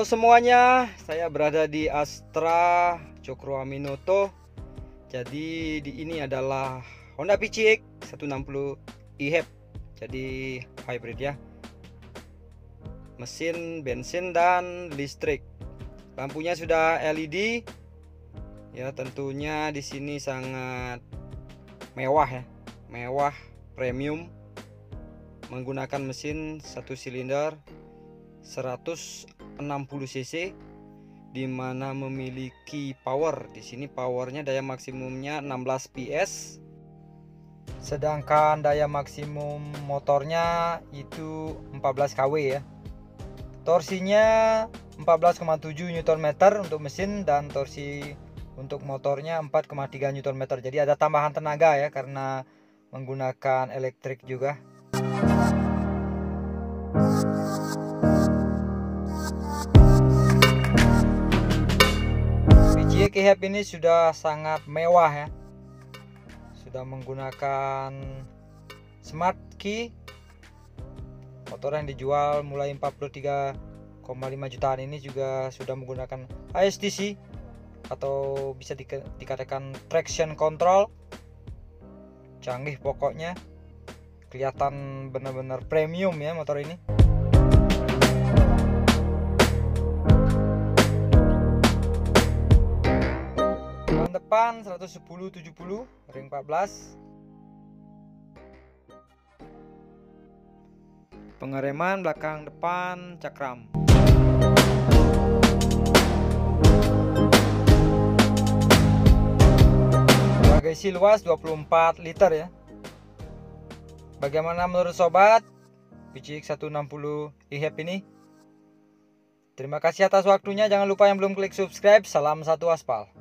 Halo semuanya, saya berada di Astra Cokro Aminoto. Jadi ini adalah Honda PCX 160 EHEV. Jadi hybrid ya. Mesin bensin dan listrik. Lampunya sudah LED. Ya, tentunya di sini sangat mewah ya. Mewah premium. Menggunakan mesin 1 silinder 160 cc, dimana memiliki power. Di sini powernya daya maksimumnya 16 PS, sedangkan daya maksimum motornya itu 14 kW ya. Torsinya 14,7 Nm untuk mesin dan torsi untuk motornya 4,3 Nm. Jadi ada tambahan tenaga ya karena menggunakan elektrik juga. PCX EHEV ini sudah sangat mewah ya. Sudah menggunakan smart key. Motor yang dijual mulai 43,5 jutaan ini juga sudah menggunakan ASDC atau bisa dikatakan traction control. Canggih pokoknya. Kelihatan benar-benar premium ya motor ini. Depan 110/70 ring 14. Pengereman belakang depan cakram. Bagasi luas 24 liter ya. Bagaimana menurut sobat PCX 160 EHEV ini? Terima kasih atas waktunya. Jangan lupa yang belum klik subscribe. Salam satu aspal.